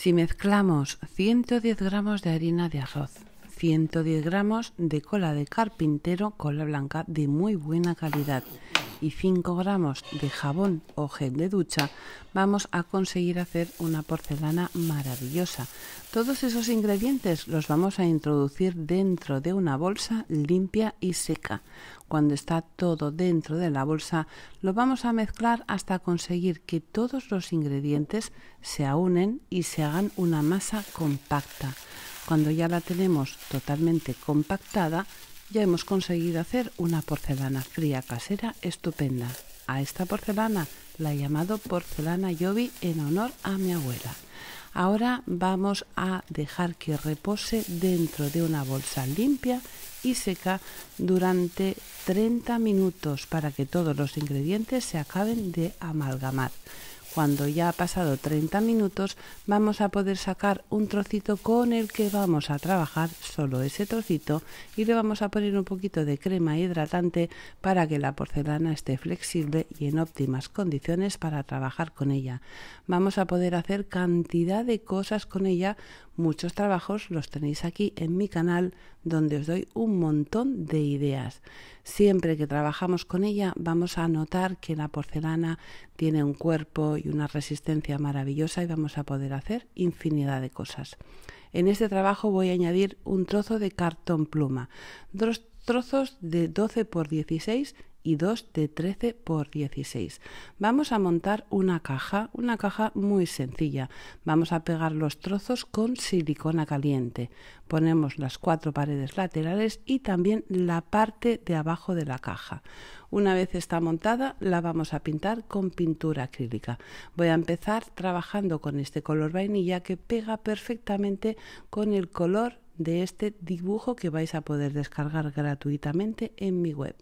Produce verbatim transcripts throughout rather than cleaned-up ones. Si mezclamos ciento diez gramos de harina de arroz, ciento diez gramos de cola de carpintero, cola blanca de muy buena calidad, y cinco gramos de jabón o gel de ducha, vamos a conseguir hacer una porcelana maravillosa. Todos esos ingredientes los vamos a introducir dentro de una bolsa limpia y seca. Cuando está todo dentro de la bolsa, lo vamos a mezclar hasta conseguir que todos los ingredientes se unen y se hagan una masa compacta. Cuando ya la tenemos totalmente compactada, ya hemos conseguido hacer una porcelana fría casera estupenda. A esta porcelana la he llamado Porcelana Yobi en honor a mi abuela. Ahora vamos a dejar que repose dentro de una bolsa limpia y seca durante treinta minutos para que todos los ingredientes se acaben de amalgamar. Cuando ya ha pasado treinta minutos vamos a poder sacar un trocito con el que vamos a trabajar, solo ese trocito, y le vamos a poner un poquito de crema hidratante para que la porcelana esté flexible y en óptimas condiciones para trabajar con ella. Vamos a poder hacer cantidad de cosas con ella, muchos trabajos los tenéis aquí en mi canal donde os doy un montón de ideas. Siempre que trabajamos con ella vamos a notar que la porcelana tiene un cuerpo y una resistencia maravillosa y vamos a poder hacer infinidad de cosas. En este trabajo voy a añadir un trozo de cartón pluma, dos trozos de doce por dieciséis y dos de trece por dieciséis. Vamos a montar una caja, una caja muy sencilla. Vamos a pegar los trozos con silicona caliente. Ponemos las cuatro paredes laterales y también la parte de abajo de la caja. Una vez está montada, la vamos a pintar con pintura acrílica. Voy a empezar trabajando con este color vainilla que pega perfectamente con el color de este dibujo que vais a poder descargar gratuitamente en mi web.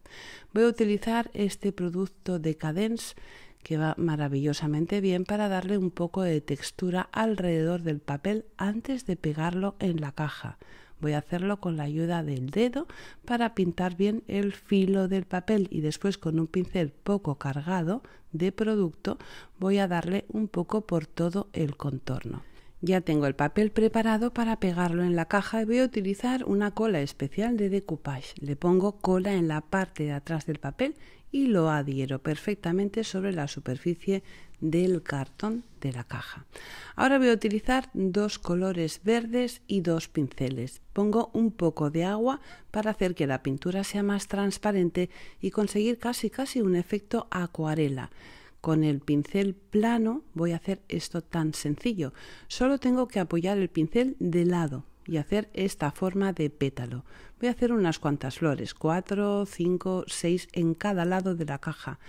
Voy a utilizar este producto de Cadence que va maravillosamente bien para darle un poco de textura alrededor del papel antes de pegarlo en la caja. Voy a hacerlo con la ayuda del dedo para pintar bien el filo del papel y después con un pincel poco cargado de producto voy a darle un poco por todo el contorno. Ya tengo el papel preparado para pegarlo en la caja y voy a utilizar una cola especial de decoupage. Le pongo cola en la parte de atrás del papel y lo adhiero perfectamente sobre la superficie del cartón de la caja. Ahora voy a utilizar dos colores verdes y dos pinceles. Pongo un poco de agua para hacer que la pintura sea más transparente y conseguir casi casi un efecto acuarela. Con el pincel plano voy a hacer esto tan sencillo. Solo tengo que apoyar el pincel de lado y hacer esta forma de pétalo. Voy a hacer unas cuantas flores, cuatro, cinco, seis en cada lado de la caja.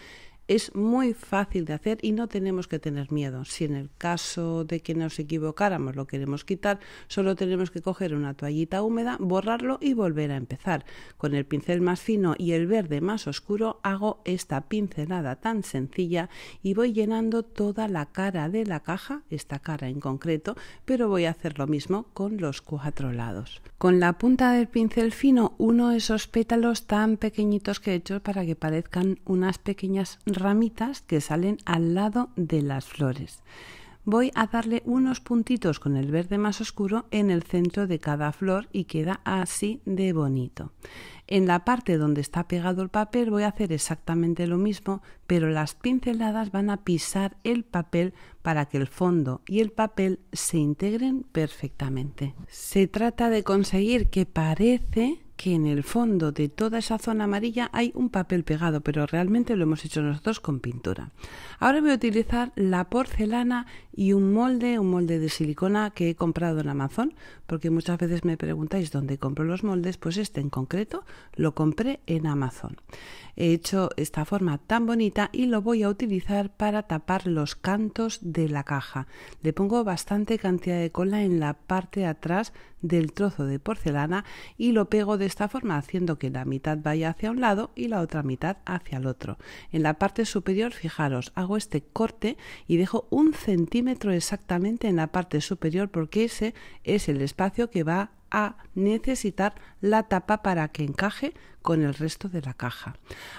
Es muy fácil de hacer y no tenemos que tener miedo. Si en el caso de que nos equivocáramos lo queremos quitar, solo tenemos que coger una toallita húmeda, borrarlo y volver a empezar. Con el pincel más fino y el verde más oscuro hago esta pincelada tan sencilla y voy llenando toda la cara de la caja, esta cara en concreto, pero voy a hacer lo mismo con los cuatro lados. Con la punta del pincel fino uno de esos pétalos tan pequeñitos que he hecho para que parezcan unas pequeñas ramitas que salen al lado de las flores. Voy a darle unos puntitos con el verde más oscuro en el centro de cada flor y queda así de bonito. En la parte donde está pegado el papel voy a hacer exactamente lo mismo, pero las pinceladas van a pisar el papel para que el fondo y el papel se integren perfectamente. Se trata de conseguir que parece que en el fondo de toda esa zona amarilla hay un papel pegado, pero realmente lo hemos hecho nosotros con pintura. Ahora voy a utilizar la porcelana y un molde, un molde de silicona que he comprado en Amazon, porque muchas veces me preguntáis dónde compro los moldes, pues este en concreto lo compré en Amazon. He hecho esta forma tan bonita y lo voy a utilizar para tapar los cantos de la caja. Le pongo bastante cantidad de cola en la parte de atrás del trozo de porcelana y lo pego de esta forma haciendo que la mitad vaya hacia un lado y la otra mitad hacia el otro. En la parte superior, fijaros, hago este corte y dejo un centímetro exactamente en la parte superior porque ese es el espacio que va a necesitar la tapa para que encaje con el resto de la caja.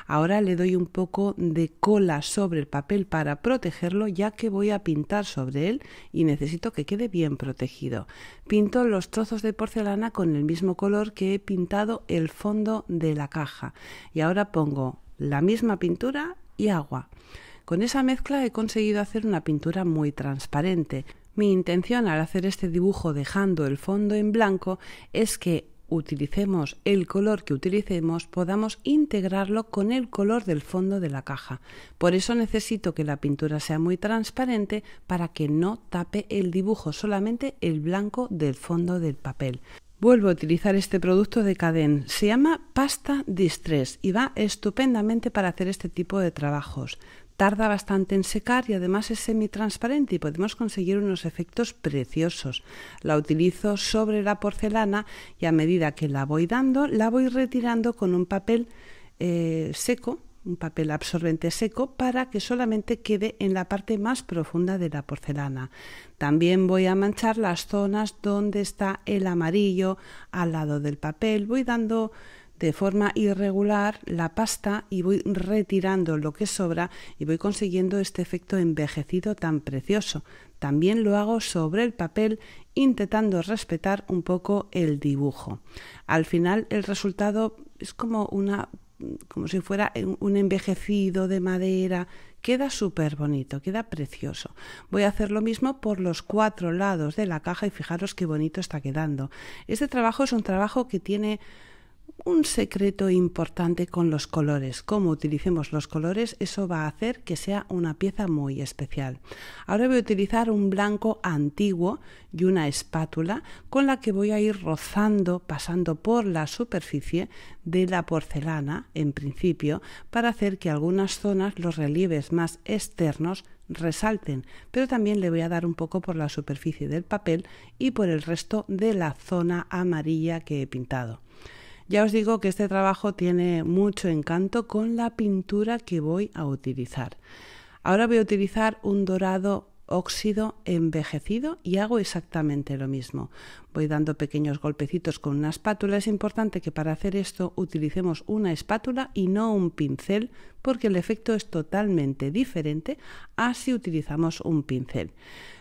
Ahora le doy un poco de cola sobre el papel para protegerlo, ya que voy a pintar sobre él y necesito que quede bien protegido. Pinto los trozos de porcelana con el mismo color que he pintado el fondo de la caja y ahora pongo la misma pintura y agua. Con esa mezcla he conseguido hacer una pintura muy transparente. Mi intención al hacer este dibujo dejando el fondo en blanco es que utilicemos el color que utilicemos, podamos integrarlo con el color del fondo de la caja. Por eso necesito que la pintura sea muy transparente para que no tape el dibujo, solamente el blanco del fondo del papel. Vuelvo a utilizar este producto de Cadence, se llama Pasta Distress y va estupendamente para hacer este tipo de trabajos. Tarda bastante en secar y además es semitransparente y podemos conseguir unos efectos preciosos. La utilizo sobre la porcelana y a medida que la voy dando, la voy retirando con un papel eh, seco, un papel absorbente seco, para que solamente quede en la parte más profunda de la porcelana. También voy a manchar las zonas donde está el amarillo al lado del papel. Voy dando de forma irregular la pasta y voy retirando lo que sobra y voy consiguiendo este efecto envejecido tan precioso. También lo hago sobre el papel intentando respetar un poco el dibujo. Al final el resultado es como una como si fuera un envejecido de madera. Queda súper bonito, queda precioso. Voy a hacer lo mismo por los cuatro lados de la caja y fijaros qué bonito está quedando. Este trabajo es un trabajo que tiene un secreto importante con los colores. Cómo utilicemos los colores, eso va a hacer que sea una pieza muy especial. Ahora voy a utilizar un blanco antiguo y una espátula con la que voy a ir rozando, pasando por la superficie de la porcelana, en principio, para hacer que algunas zonas, los relieves más externos, resalten, pero también le voy a dar un poco por la superficie del papel y por el resto de la zona amarilla que he pintado. Ya os digo que este trabajo tiene mucho encanto con la pintura que voy a utilizar. Ahora voy a utilizar un dorado óxido envejecido y hago exactamente lo mismo. Voy dando pequeños golpecitos con una espátula. Es importante que para hacer esto utilicemos una espátula y no un pincel, porque el efecto es totalmente diferente a si utilizamos un pincel.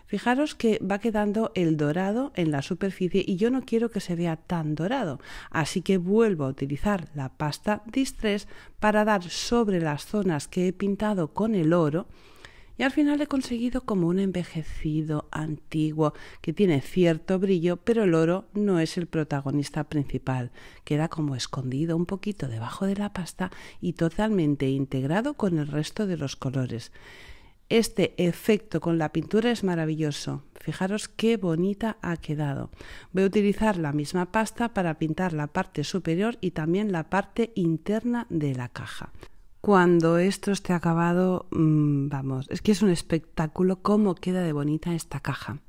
Fijaros que va quedando el dorado en la superficie y yo no quiero que se vea tan dorado, así que vuelvo a utilizar la pasta Distress para dar sobre las zonas que he pintado con el oro. Y al final he conseguido como un envejecido antiguo que tiene cierto brillo, pero el oro no es el protagonista principal. Queda como escondido un poquito debajo de la pasta y totalmente integrado con el resto de los colores. Este efecto con la pintura es maravilloso. Fijaros qué bonita ha quedado. Voy a utilizar la misma pasta para pintar la parte superior y también la parte interna de la caja. Cuando esto esté acabado, mmm, vamos, es que es un espectáculo cómo queda de bonita esta caja.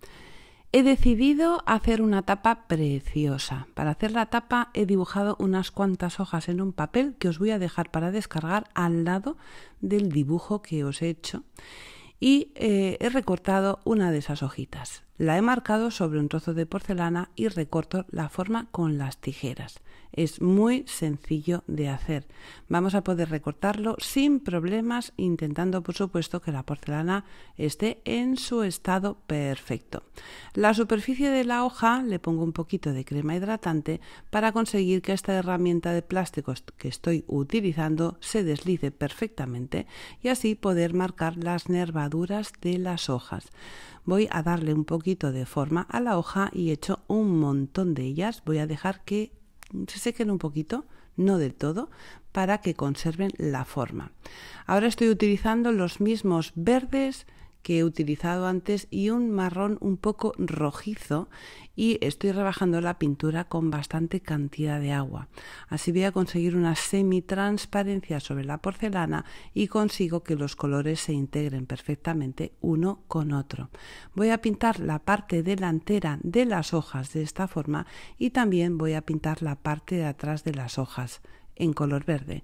He decidido hacer una tapa preciosa. Para hacer la tapa he dibujado unas cuantas hojas en un papel que os voy a dejar para descargar al lado del dibujo que os he hecho y eh, he recortado una de esas hojitas. La he marcado sobre un trozo de porcelana y recorto la forma con las tijeras. Es muy sencillo de hacer. Vamos a poder recortarlo sin problemas, intentando por supuesto que la porcelana esté en su estado perfecto. La superficie de la hoja le pongo un poquito de crema hidratante para conseguir que esta herramienta de plástico que estoy utilizando se deslice perfectamente y así poder marcar las nervaduras de las hojas. Voy a darle un poquito de forma a la hoja y he hecho un montón de ellas. Voy a dejar que se sequen un poquito, no del todo, para que conserven la forma. Ahora estoy utilizando los mismos verdes que he utilizado antes y un marrón un poco rojizo y estoy rebajando la pintura con bastante cantidad de agua. Así voy a conseguir una semitransparencia sobre la porcelana y consigo que los colores se integren perfectamente uno con otro. Voy a pintar la parte delantera de las hojas de esta forma y también voy a pintar la parte de atrás de las hojas en color verde.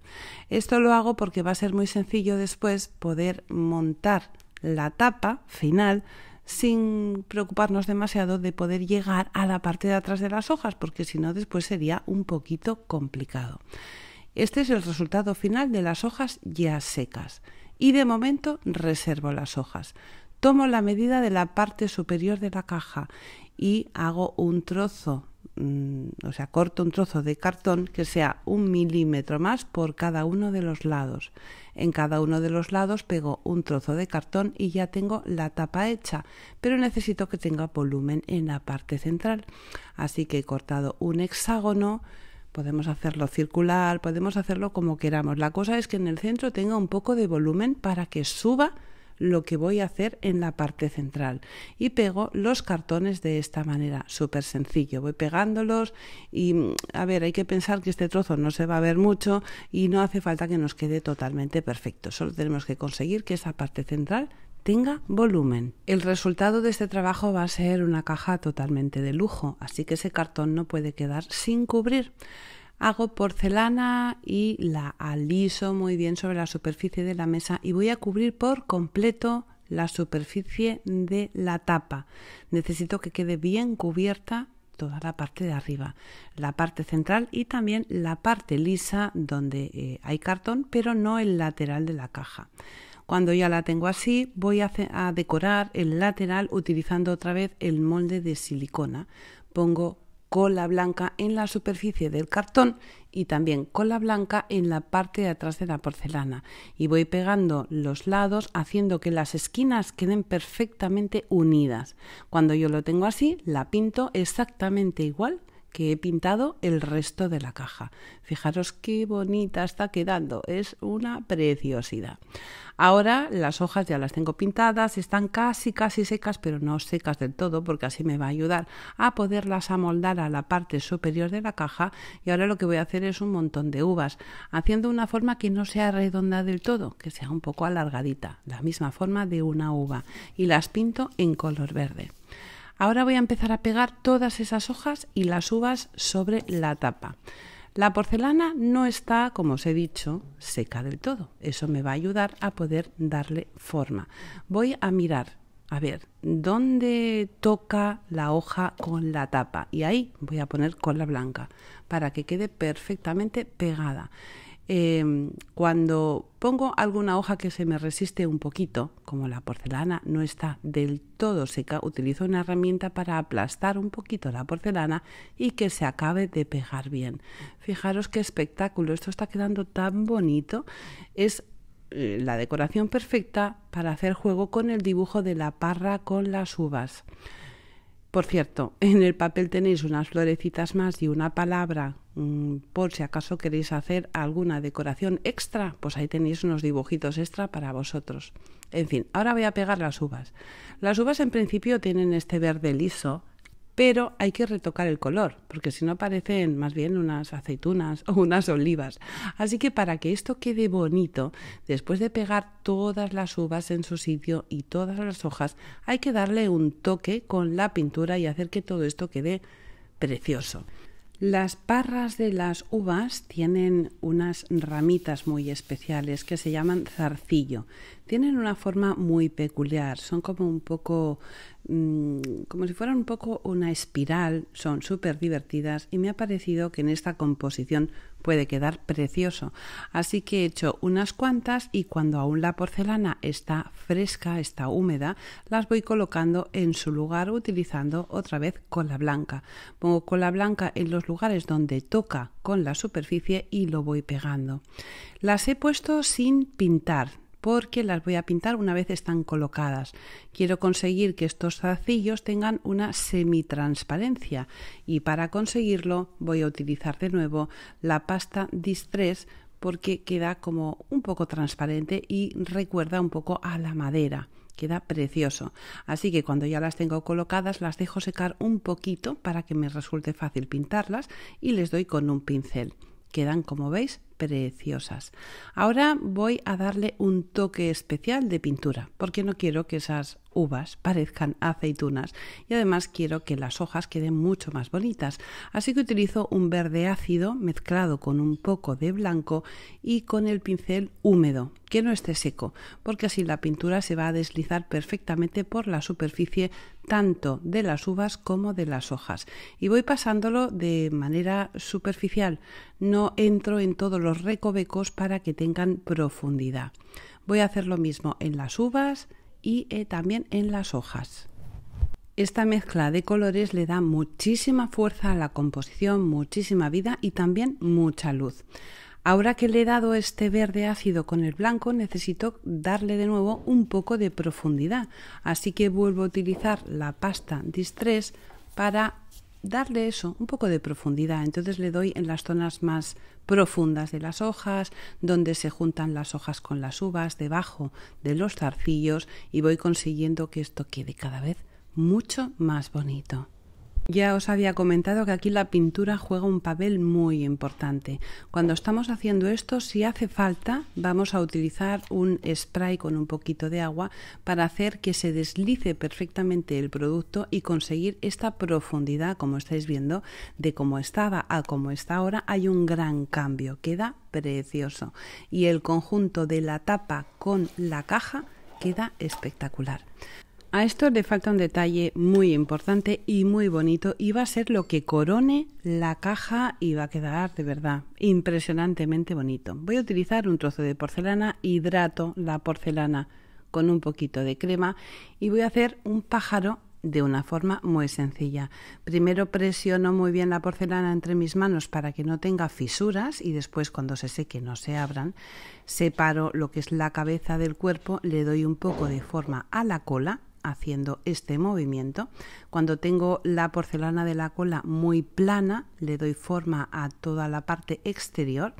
Esto lo hago porque va a ser muy sencillo después poder montar la tapa final sin preocuparnos demasiado de poder llegar a la parte de atrás de las hojas, porque si no después sería un poquito complicado. Este es el resultado final de las hojas ya secas y de momento reservo las hojas. Tomo la medida de la parte superior de la caja y hago un trozo, mmm, o sea, corto un trozo de cartón que sea un milímetro más por cada uno de los lados. En cada uno de los lados pego un trozo de cartón y ya tengo la tapa hecha, pero necesito que tenga volumen en la parte central. Así que he cortado un hexágono, podemos hacerlo circular, podemos hacerlo como queramos. La cosa es que en el centro tenga un poco de volumen para que suba lo que voy a hacer en la parte central, y pego los cartones de esta manera, súper sencillo, voy pegándolos y a ver, hay que pensar que este trozo no se va a ver mucho y no hace falta que nos quede totalmente perfecto, solo tenemos que conseguir que esa parte central tenga volumen. El resultado de este trabajo va a ser una caja totalmente de lujo, así que ese cartón no puede quedar sin cubrir. Hago porcelana y la aliso muy bien sobre la superficie de la mesa y voy a cubrir por completo la superficie de la tapa. Necesito que quede bien cubierta toda la parte de arriba, la parte central y también la parte lisa donde eh, hay cartón, pero no el lateral de la caja. Cuando ya la tengo así, voy a, a decorar el lateral utilizando otra vez el molde de silicona. Pongo cola blanca en la superficie del cartón y también cola blanca en la parte de atrás de la porcelana y voy pegando los lados haciendo que las esquinas queden perfectamente unidas. Cuando yo lo tengo así, la pinto exactamente igual que he pintado el resto de la caja. Fijaros qué bonita está quedando, es una preciosidad. Ahora las hojas ya las tengo pintadas, están casi casi secas, pero no secas del todo, porque así me va a ayudar a poderlas amoldar a la parte superior de la caja. Y ahora lo que voy a hacer es un montón de uvas, haciendo una forma que no sea redonda del todo, que sea un poco alargadita, la misma forma de una uva, y las pinto en color verde. Ahora voy a empezar a pegar todas esas hojas y las uvas sobre la tapa. La porcelana no está, como os he dicho, seca del todo. Eso me va a ayudar a poder darle forma. Voy a mirar, a ver, dónde toca la hoja con la tapa. Y ahí voy a poner cola blanca para que quede perfectamente pegada. Eh, cuando pongo alguna hoja que se me resiste un poquito, como la porcelana no está del todo seca, utilizo una herramienta para aplastar un poquito la porcelana y que se acabe de pegar bien. Fijaros qué espectáculo, esto está quedando tan bonito. Es eh, la decoración perfecta para hacer juego con el dibujo de la parra con las uvas. Por cierto, en el papel tenéis unas florecitas más y una palabra, mmm, por si acaso queréis hacer alguna decoración extra, pues ahí tenéis unos dibujitos extra para vosotros. En fin, ahora voy a pegar las uvas. Las uvas en principio tienen este verde liso, pero hay que retocar el color, porque si no parecen más bien unas aceitunas o unas olivas. Así que para que esto quede bonito, después de pegar todas las uvas en su sitio y todas las hojas, hay que darle un toque con la pintura y hacer que todo esto quede precioso. Las parras de las uvas tienen unas ramitas muy especiales que se llaman zarcillo. Tienen una forma muy peculiar, son como un poco, mmm, como si fueran un poco una espiral, son súper divertidas y me ha parecido que en esta composición puede quedar precioso. Así que he hecho unas cuantas y cuando aún la porcelana está fresca, está húmeda, las voy colocando en su lugar utilizando otra vez cola blanca. Pongo cola blanca en los lugares donde toca con la superficie y lo voy pegando. Las he puesto sin pintar, porque las voy a pintar una vez están colocadas. Quiero conseguir que estos zarcillos tengan una semitransparencia y para conseguirlo voy a utilizar de nuevo la pasta Distress porque queda como un poco transparente y recuerda un poco a la madera. Queda precioso. Así que cuando ya las tengo colocadas las dejo secar un poquito para que me resulte fácil pintarlas y les doy con un pincel. Quedan, como veis, preciosas. Ahora voy a darle un toque especial de pintura porque no quiero que esas uvas parezcan aceitunas y además quiero que las hojas queden mucho más bonitas, así que utilizo un verde ácido mezclado con un poco de blanco y con el pincel húmedo, que no esté seco, porque así la pintura se va a deslizar perfectamente por la superficie tanto de las uvas como de las hojas, y voy pasándolo de manera superficial, no entro en todos los recovecos para que tengan profundidad. Voy a hacer lo mismo en las uvas y eh, también en las hojas. Esta mezcla de colores le da muchísima fuerza a la composición, muchísima vida y también mucha luz. Ahora que le he dado este verde ácido con el blanco, necesito darle de nuevo un poco de profundidad. Así que vuelvo a utilizar la pasta Distress para darle eso, un poco de profundidad. Entonces le doy en las zonas más profundas de las hojas, donde se juntan las hojas con las uvas, debajo de los zarcillos, y voy consiguiendo que esto quede cada vez mucho más bonito. Ya os había comentado que aquí la pintura juega un papel muy importante. Cuando estamos haciendo esto, si hace falta, vamos a utilizar un spray con un poquito de agua para hacer que se deslice perfectamente el producto y conseguir esta profundidad, como estáis viendo, de cómo estaba a cómo está ahora, hay un gran cambio, queda precioso. Y el conjunto de la tapa con la caja queda espectacular. A esto le falta un detalle muy importante y muy bonito, y va a ser lo que corone la caja y va a quedar de verdad impresionantemente bonito. Voy a utilizar un trozo de porcelana, hidrato la porcelana con un poquito de crema y voy a hacer un pájaro de una forma muy sencilla. Primero presiono muy bien la porcelana entre mis manos para que no tenga fisuras y después, cuando se seque, no se abran. Separo lo que es la cabeza del cuerpo, le doy un poco de forma a la cola haciendo este movimiento. Cuando tengo la porcelana de la cola muy plana, le doy forma a toda la parte exterior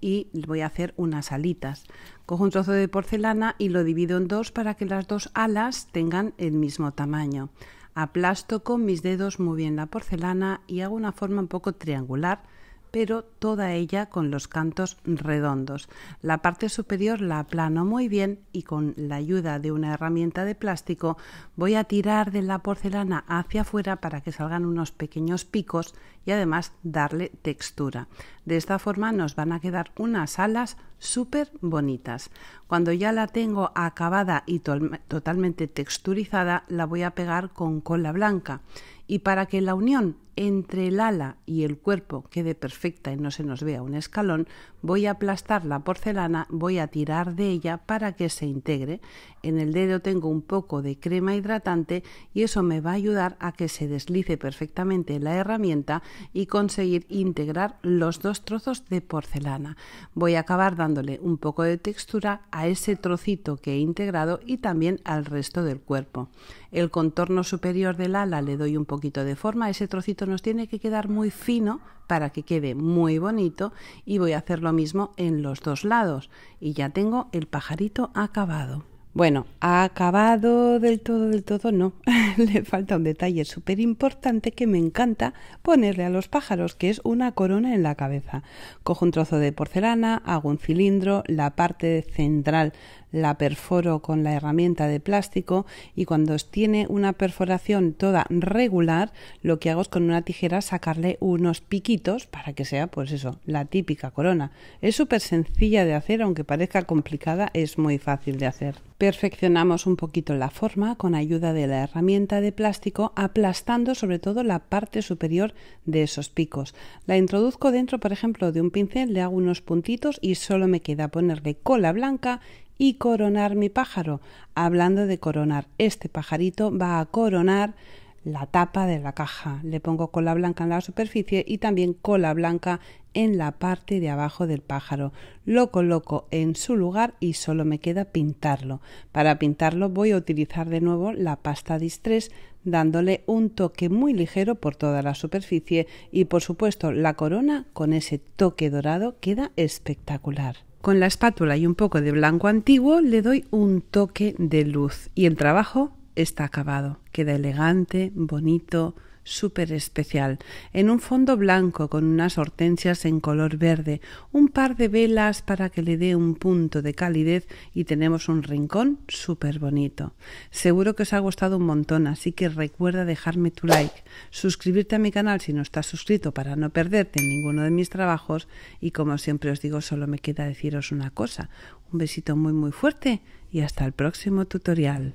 y voy a hacer unas alitas. Cojo un trozo de porcelana y lo divido en dos para que las dos alas tengan el mismo tamaño. Aplasto con mis dedos muy bien la porcelana y hago una forma un poco triangular, pero toda ella con los cantos redondos. La parte superior la aplano muy bien y con la ayuda de una herramienta de plástico voy a tirar de la porcelana hacia afuera para que salgan unos pequeños picos y además darle textura. De esta forma nos van a quedar unas alas súper bonitas. Cuando ya la tengo acabada y to- totalmente texturizada, la voy a pegar con cola blanca. Y para que la unión entre el ala y el cuerpo quede perfecta y no se nos vea un escalón, voy a aplastar la porcelana, voy a tirar de ella para que se integre. En el dedo tengo un poco de crema hidratante y eso me va a ayudar a que se deslice perfectamente la herramienta y conseguir integrar los dos trozos de porcelana. Voy a acabar dándole un poco de textura a ese trocito que he integrado y también al resto del cuerpo. El contorno superior del ala le doy un poquito de forma, ese trocito nos tiene que quedar muy fino para que quede muy bonito, y voy a hacer lo mismo en los dos lados y ya tengo el pajarito acabado. Bueno, acabado del todo del todo no, le falta un detalle súper importante que me encanta ponerle a los pájaros, que es una corona en la cabeza. Cojo un trozo de porcelana, hago un cilindro, la parte central la perforo con la herramienta de plástico y cuando tiene una perforación toda regular, lo que hago es con una tijera sacarle unos piquitos para que sea, pues eso, la típica corona. Es súper sencilla de hacer, aunque parezca complicada, es muy fácil de hacer. Perfeccionamos un poquito la forma con ayuda de la herramienta de plástico, aplastando sobre todo la parte superior de esos picos. La introduzco dentro, por ejemplo, de un pincel, le hago unos puntitos y solo me queda ponerle cola blanca y coronar mi pájaro. Hablando de coronar, este pajarito va a coronar la tapa de la caja. Le pongo cola blanca en la superficie y también cola blanca en la parte de abajo del pájaro. Lo coloco en su lugar y solo me queda pintarlo. Para pintarlo voy a utilizar de nuevo la pasta Distress, dándole un toque muy ligero por toda la superficie y, por supuesto, la corona con ese toque dorado queda espectacular. Con la espátula y un poco de blanco antiguo le doy un toque de luz y el trabajo está acabado. Queda elegante, bonito, súper especial, en un fondo blanco con unas hortensias en color verde, un par de velas para que le dé un punto de calidez y tenemos un rincón súper bonito. Seguro que os ha gustado un montón, así que recuerda dejarme tu like, suscribirte a mi canal si no estás suscrito para no perderte ninguno de mis trabajos y como siempre os digo, solo me queda deciros una cosa, un besito muy muy fuerte y hasta el próximo tutorial.